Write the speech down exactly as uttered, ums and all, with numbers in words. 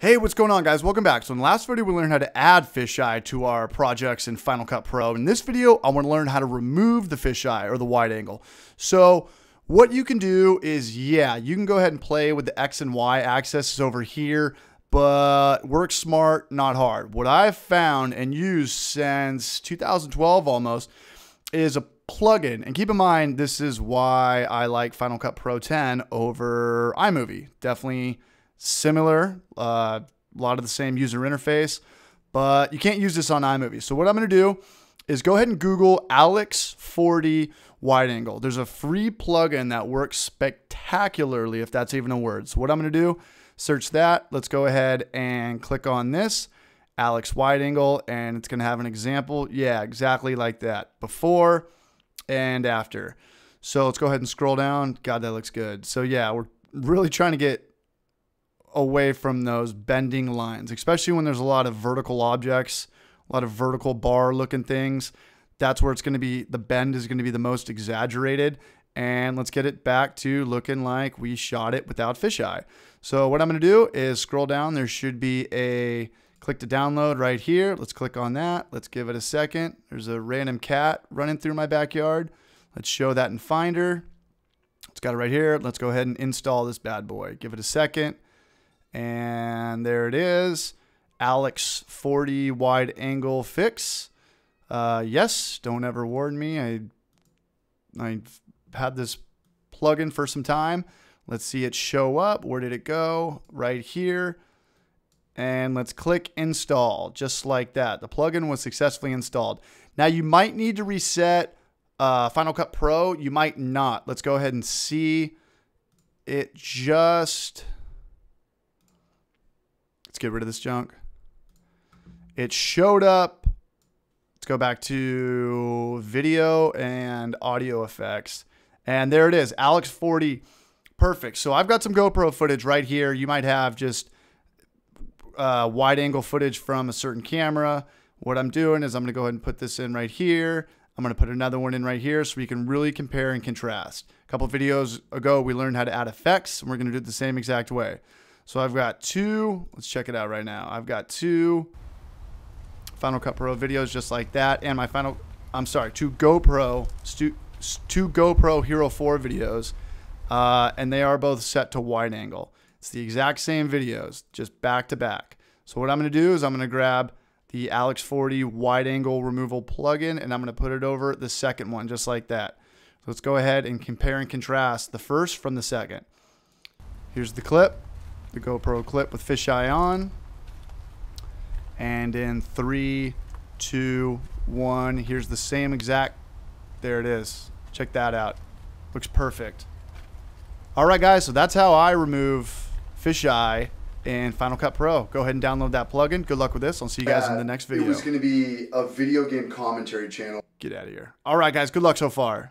Hey, what's going on, guys? Welcome back. So in the last video, we learned how to add fisheye to our projects in Final Cut Pro. In this video, I want to learn how to remove the fisheye or the wide angle. So what you can do is, yeah, you can go ahead and play with the X and Y axis over here, but work smart, not hard. What I've found and used since two thousand twelve almost is a plugin. And keep in mind, this is why I like Final Cut Pro ten over iMovie. Definitely similar, uh, a lot of the same user interface, but you can't use this on iMovie. So what I'm going to do is go ahead and Google Alex four D Wide Angle. There's a free plugin that works spectacularly, if that's even a word. So what I'm going to do, search that. Let's go ahead and click on this, Alex Wide Angle, and it's going to have an example. Yeah, exactly like that, before and after. So let's go ahead and scroll down. God, that looks good. So yeah, we're really trying to get away from those bending lines, especially when there's a lot of vertical objects, a lot of vertical bar looking things. That's where it's going to be, the bend is going to be the most exaggerated. And let's get it back to looking like we shot it without fisheye. So what I'm going to do is scroll down. There should be a click to download right here. Let's click on that. Let's give it a second. There's a random cat running through my backyard. Let's show that in Finder. It's got it right here. Let's go ahead and install this bad boy. Give it a second. And there it is, Alex four D Wide Angle Fix. Uh, yes, don't ever warn me. I, I've had this plugin for some time. Let's see it show up. Where did it go? Right here. And let's click install, just like that. The plugin was successfully installed. Now you might need to reset uh, Final Cut Pro. You might not. Let's go ahead and see. It just... Let's get rid of this junk. It showed up. Let's go back to video and audio effects. And there it is, Alex four D. Perfect. So I've got some GoPro footage right here. You might have just uh, wide angle footage from a certain camera. What I'm doing is I'm going to go ahead and put this in right here. I'm going to put another one in right here so we can really compare and contrast. A couple of videos ago, we learned how to add effects, and we're going to do it the same exact way. So I've got two, let's check it out right now. I've got two Final Cut Pro videos just like that. And my final, I'm sorry, two GoPro, two GoPro Hero four videos. Uh, and they are both set to wide angle. It's the exact same videos, just back to back. So what I'm gonna do is I'm gonna grab the Alex four D Wide Angle Removal plugin, and I'm gonna put it over the second one, just like that. So let's go ahead and compare and contrast the first from the second. Here's the clip. The GoPro clip with fisheye on, and in three, two, one, here's the same exact, there it is. Check that out. Looks perfect. All right, guys, so that's how I remove fisheye in Final Cut Pro. Go ahead and download that plugin. Good luck with this. I'll see you guys uh, in the next video. It was gonna be a video game commentary channel. Get out of here. All right, guys, good luck so far.